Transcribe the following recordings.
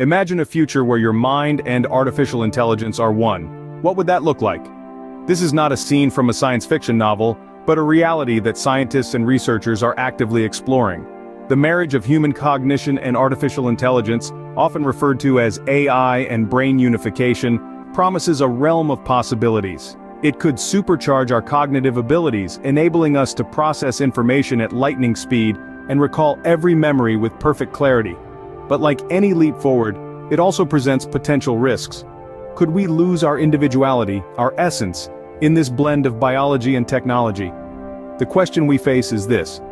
Imagine a future where your mind and artificial intelligence are one. What would that look like? This is not a scene from a science fiction novel, but a reality that scientists and researchers are actively exploring. The marriage of human cognition and artificial intelligence, often referred to as AI and brain unification, promises a realm of possibilities. It could supercharge our cognitive abilities, enabling us to process information at lightning speed and recall every memory with perfect clarity. But like any leap forward, it also presents potential risks. Could we lose our individuality, our essence, in this blend of biology and technology? The question we face is this: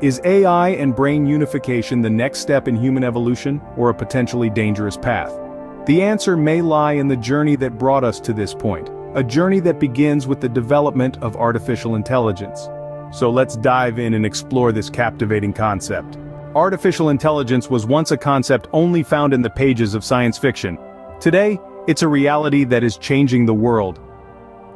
is AI and brain unification the next step in human evolution, or a potentially dangerous path? The answer may lie in the journey that brought us to this point, a journey that begins with the development of artificial intelligence. So let's dive in and explore this captivating concept. Artificial intelligence was once a concept only found in the pages of science fiction. Today, it's a reality that is changing the world.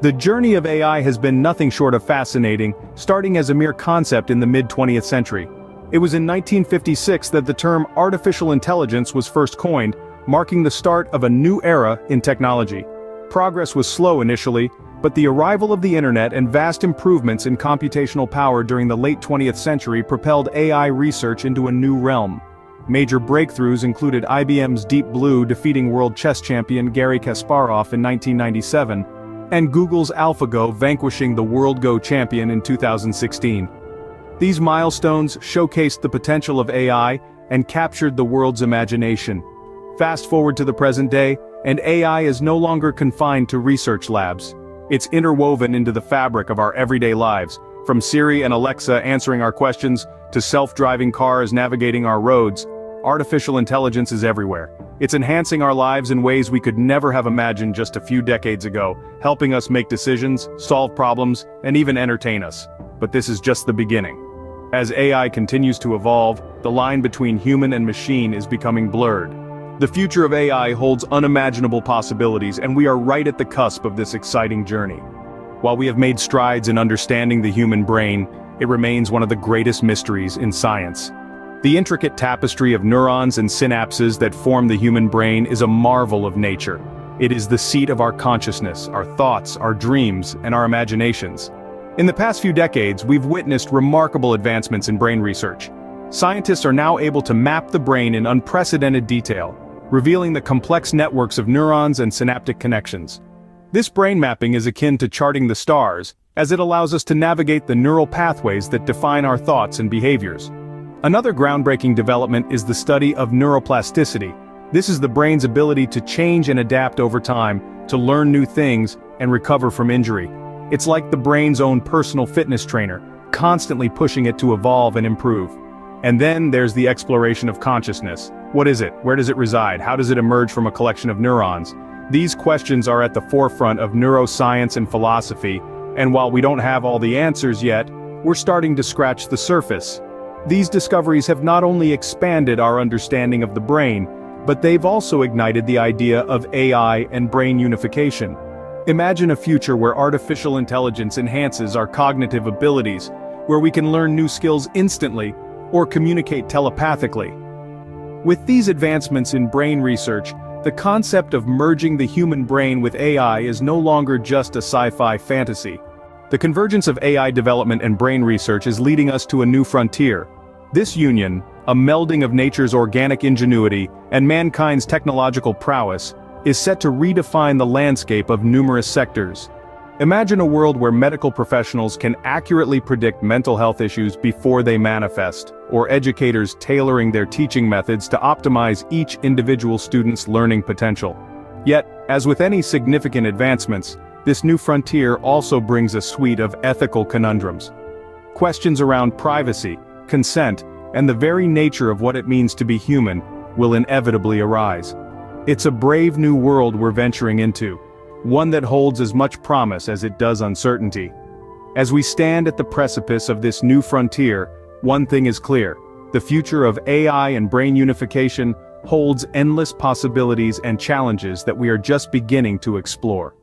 The journey of AI has been nothing short of fascinating, starting as a mere concept in the mid-20th century. It was in 1956 that the term artificial intelligence was first coined, marking the start of a new era in technology. Progress was slow initially, but the arrival of the internet and vast improvements in computational power during the late 20th century propelled AI research into a new realm. Major breakthroughs included IBM's Deep Blue defeating world chess champion Garry Kasparov in 1997, and Google's AlphaGo vanquishing the world Go champion in 2016. These milestones showcased the potential of AI and captured the world's imagination. Fast forward to the present day, and AI is no longer confined to research labs. It's interwoven into the fabric of our everyday lives, from Siri and Alexa answering our questions, to self-driving cars navigating our roads. Artificial intelligence is everywhere. It's enhancing our lives in ways we could never have imagined just a few decades ago, helping us make decisions, solve problems, and even entertain us. But this is just the beginning. As AI continues to evolve, the line between human and machine is becoming blurred. The future of AI holds unimaginable possibilities, and we are right at the cusp of this exciting journey. While we have made strides in understanding the human brain, it remains one of the greatest mysteries in science. The intricate tapestry of neurons and synapses that form the human brain is a marvel of nature. It is the seat of our consciousness, our thoughts, our dreams, and our imaginations. In the past few decades, we've witnessed remarkable advancements in brain research. Scientists are now able to map the brain in unprecedented detail, revealing the complex networks of neurons and synaptic connections. This brain mapping is akin to charting the stars, as it allows us to navigate the neural pathways that define our thoughts and behaviors. Another groundbreaking development is the study of neuroplasticity. This is the brain's ability to change and adapt over time, to learn new things, and recover from injury. It's like the brain's own personal fitness trainer, constantly pushing it to evolve and improve. And then there's the exploration of consciousness. What is it? Where does it reside? How does it emerge from a collection of neurons? These questions are at the forefront of neuroscience and philosophy, and while we don't have all the answers yet, we're starting to scratch the surface. These discoveries have not only expanded our understanding of the brain, but they've also ignited the idea of AI and brain unification. Imagine a future where artificial intelligence enhances our cognitive abilities, where we can learn new skills instantly, or communicate telepathically. With these advancements in brain research, the concept of merging the human brain with AI is no longer just a sci-fi fantasy. The convergence of AI development and brain research is leading us to a new frontier. This union, a melding of nature's organic ingenuity and mankind's technological prowess, is set to redefine the landscape of numerous sectors. Imagine a world where medical professionals can accurately predict mental health issues before they manifest, or educators tailoring their teaching methods to optimize each individual student's learning potential. Yet, as with any significant advancements, this new frontier also brings a suite of ethical conundrums. Questions around privacy, consent, and the very nature of what it means to be human will inevitably arise. It's a brave new world we're venturing into, one that holds as much promise as it does uncertainty. As we stand at the precipice of this new frontier, one thing is clear: the future of AI and brain unification holds endless possibilities and challenges that we are just beginning to explore.